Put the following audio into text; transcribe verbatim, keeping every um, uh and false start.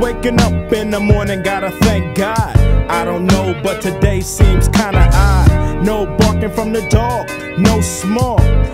waking up in the morning, gotta thank God. I don't know, but today seems kinda odd. No barking from the dog, no small.